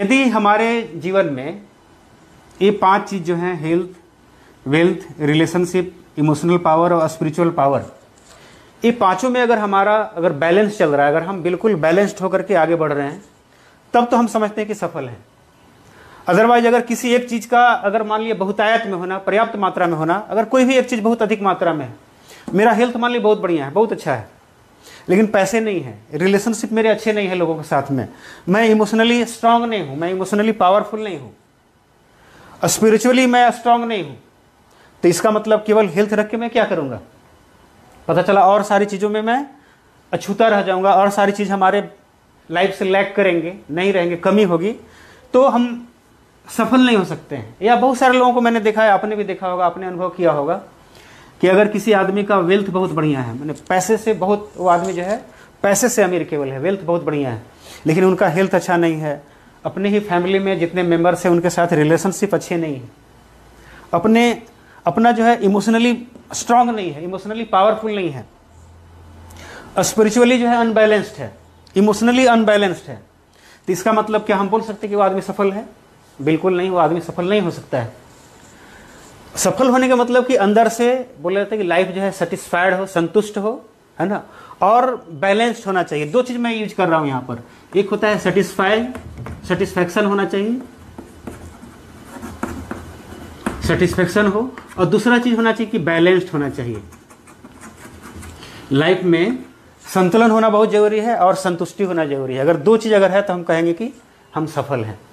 यदि हमारे जीवन में ये पांच चीज़ जो हैं, health, wealth, relationship, emotional power और स्पिरिचुअल पावर, ये पांचों में अगर हमारा बैलेंस चल रहा है, अगर हम बिल्कुल बैलेंस्ड होकर के आगे बढ़ रहे हैं, तब तो हम समझते हैं कि सफल हैं। अदरवाइज अगर किसी एक चीज़ का अगर मान लिया बहुतायत में होना, पर्याप्त मात्रा में होना, अगर कोई भी एक चीज़ बहुत अधिक मात्रा में है, मेरा हेल्थ मान लिया बहुत बढ़िया है, बहुत अच्छा है, लेकिन पैसे नहीं है, रिलेशनशिप मेरे अच्छे नहीं है लोगों के साथ में, मैं इमोशनली स्ट्रांग नहीं हूँ, मैं इमोशनली पावरफुल नहीं हूँ, स्पिरिचुअली मैं स्ट्रांग नहीं हूँ, तो इसका मतलब केवल हेल्थ रख के मैं क्या करूँगा? पता चला और सारी चीज़ों में मैं अछूता रह जाऊँगा और सारी चीज़ हमारे लाइफ से लैग करेंगे, नहीं रहेंगे, कमी होगी, तो हम सफल नहीं हो सकते हैं। या बहुत सारे लोगों को मैंने देखा है, आपने भी देखा होगा, आपने अनुभव किया होगा कि अगर किसी आदमी का वेल्थ बहुत बढ़िया है, मैंने पैसे से बहुत, वो आदमी जो है पैसे से अमीर केवल है, वेल्थ बहुत बढ़िया है, लेकिन उनका हेल्थ अच्छा नहीं है, अपने ही फैमिली में जितने मेंबर्स हैं उनके साथ रिलेशनशिप अच्छे नहीं है, अपना जो है इमोशनली स्ट्रांग नहीं है, इमोशनली पावरफुल नहीं है, स्पिरिचुअली जो है अनबैलेंस्ड है, इमोशनली अनबैलेंस्ड है, तो इसका मतलब क्या हम बोल सकते हैं कि वो आदमी सफल है? बिल्कुल नहीं, वो आदमी सफल नहीं हो सकता है। सफल होने का मतलब कि अंदर से बोला जाता है कि लाइफ जो है सेटिस्फाइड हो, संतुष्ट हो, है ना, और बैलेंस्ड होना चाहिए। दो चीज़ मैं यूज कर रहा हूँ यहाँ पर, एक होता है सेटिस्फैक्शन होना चाहिए, सेटिस्फैक्शन हो, और दूसरा चीज होना चाहिए कि बैलेंस्ड होना चाहिए। लाइफ में संतुलन होना बहुत जरूरी है और संतुष्टि होना जरूरी है। अगर दो चीज़ अगर है तो हम कहेंगे कि हम सफल हैं।